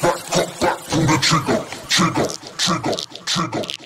Back, back, pull the trigger.